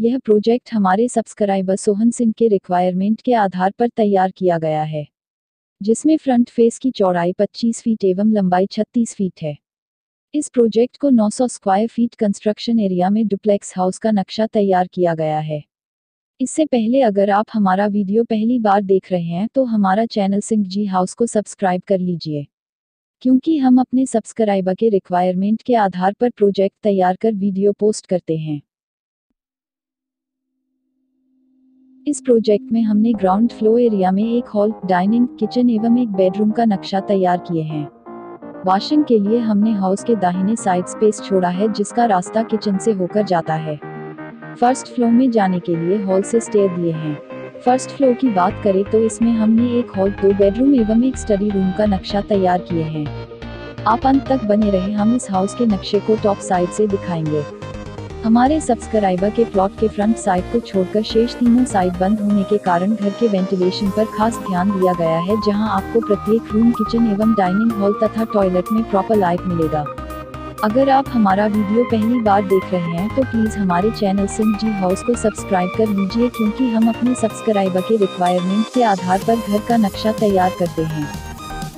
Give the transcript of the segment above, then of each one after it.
यह प्रोजेक्ट हमारे सब्सक्राइबर सोहन सिंह के रिक्वायरमेंट के आधार पर तैयार किया गया है, जिसमें फ्रंट फेस की चौड़ाई 25 फीट एवं लंबाई 36 फीट है। इस प्रोजेक्ट को 900 स्क्वायर फीट कंस्ट्रक्शन एरिया में डुप्लेक्स हाउस का नक्शा तैयार किया गया है। इससे पहले अगर आप हमारा वीडियो पहली बार देख रहे हैं तो हमारा चैनल सिंह जी हाउस को सब्सक्राइब कर लीजिए, क्योंकि हम अपने सब्सक्राइबर के रिक्वायरमेंट के आधार पर प्रोजेक्ट तैयार कर वीडियो पोस्ट करते हैं। इस प्रोजेक्ट में हमने ग्राउंड फ्लोर एरिया में एक हॉल, डाइनिंग, किचन एवं एक बेडरूम का नक्शा तैयार किए हैं। वॉशिंग के लिए हमने हाउस के दाहिने साइड स्पेस छोड़ा है, जिसका रास्ता किचन से होकर जाता है। फर्स्ट फ्लोर में जाने के लिए हॉल से स्टेयर दिए हैं। फर्स्ट फ्लोर की बात करें तो इसमें हमने एक हॉल, 2 बेडरूम एवं एक स्टडी रूम का नक्शा तैयार किए हैं। आप अंत तक बने रहे, हम इस हाउस के नक्शे को टॉप साइड से दिखाएंगे। हमारे सब्सक्राइबर के प्लॉट के फ्रंट साइड को छोड़कर शेष तीनों साइड बंद होने के कारण घर के वेंटिलेशन पर खास ध्यान दिया गया है, जहां आपको प्रत्येक रूम, किचन एवं डाइनिंग हॉल तथा टॉयलेट में प्रॉपर लाइट मिलेगा। अगर आप हमारा वीडियो पहली बार देख रहे हैं तो प्लीज हमारे चैनल सिंह जी हाउस को सब्सक्राइब कर लीजिए, क्योंकि हम अपने सब्सक्राइबर के रिक्वायरमेंट के आधार पर घर का नक्शा तैयार करते हैं।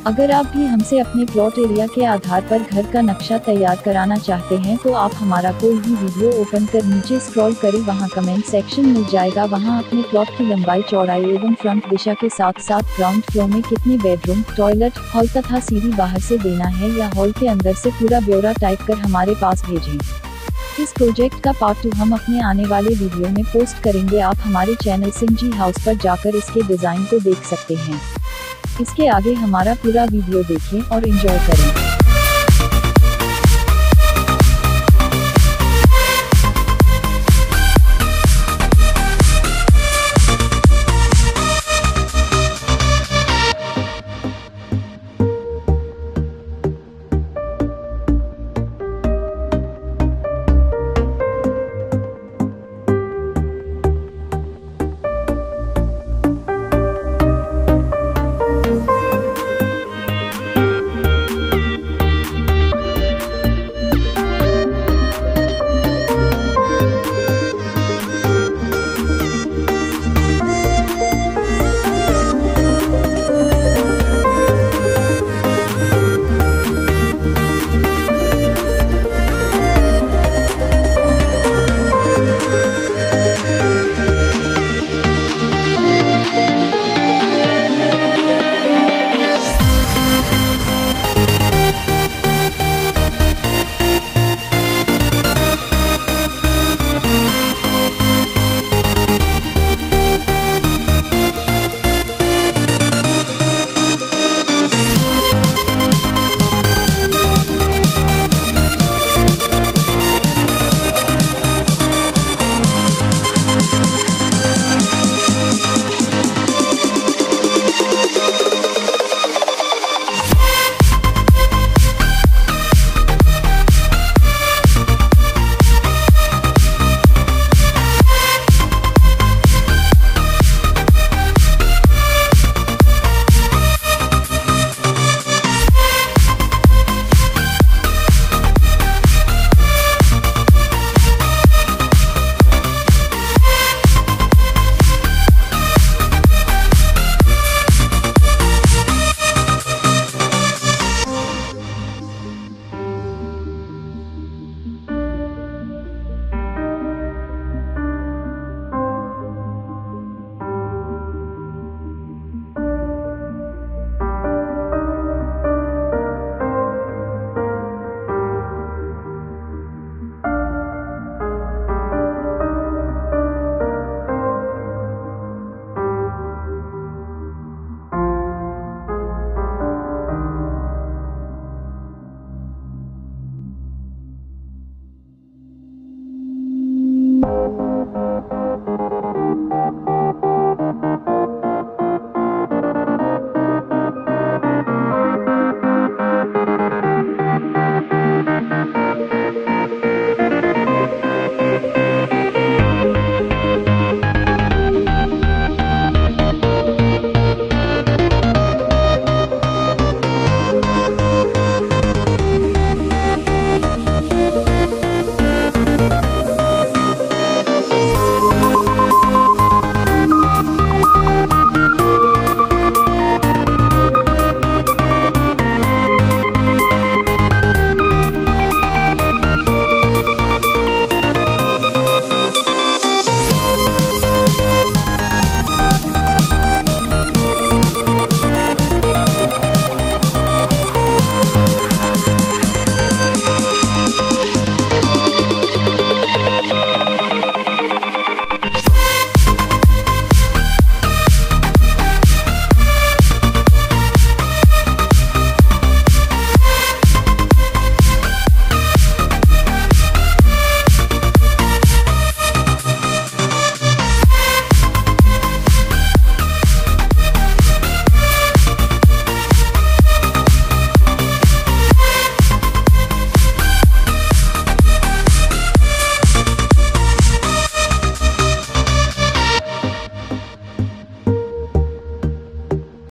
अगर आप भी हमसे अपने प्लॉट एरिया के आधार पर घर का नक्शा तैयार कराना चाहते हैं तो आप हमारा कोई भी वीडियो ओपन कर नीचे स्क्रॉल करें, वहाँ कमेंट सेक्शन मिल जाएगा। वहाँ अपने प्लॉट की लंबाई, चौड़ाई एवं फ्रंट दिशा के साथ साथ ग्राउंड फ्लोर में कितने बेडरूम, टॉयलेट, हॉल तथा सीढ़ी बाहर से देना है या हॉल के अंदर से पूरा ब्यौरा टाइप कर हमारे पास भेजें। इस प्रोजेक्ट का पार्ट 2 हम अपने आने वाले वीडियो में पोस्ट करेंगे। आप हमारे चैनल सिंह जी हाउस पर जाकर इसके डिजाइन को देख सकते हैं। इसके आगे हमारा पूरा वीडियो देखें और एंजॉय करें।